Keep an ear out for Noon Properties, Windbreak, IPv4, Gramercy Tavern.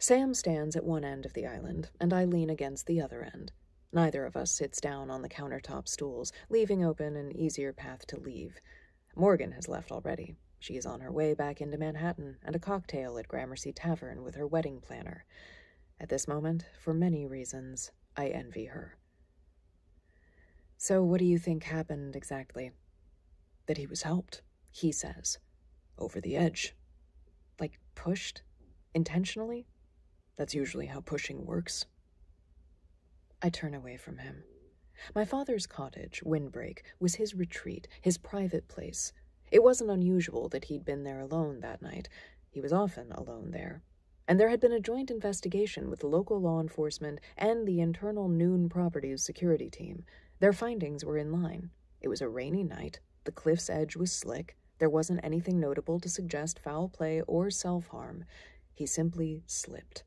Sam stands at one end of the island, and I lean against the other end. Neither of us sits down on the countertop stools, leaving open an easier path to leave. Morgan has left already. She is on her way back into Manhattan and a cocktail at Gramercy Tavern with her wedding planner. At this moment, for many reasons, I envy her. So what do you think happened exactly? That he was helped, he says. Over the edge. Like pushed? Intentionally? That's usually how pushing works. I turn away from him. My father's cottage, Windbreak, was his retreat, his private place. It wasn't unusual that he'd been there alone that night. He was often alone there. And there had been a joint investigation with local law enforcement and the internal Noon Properties security team. Their findings were in line. It was a rainy night. The cliff's edge was slick. There wasn't anything notable to suggest foul play or self-harm. He simply slipped.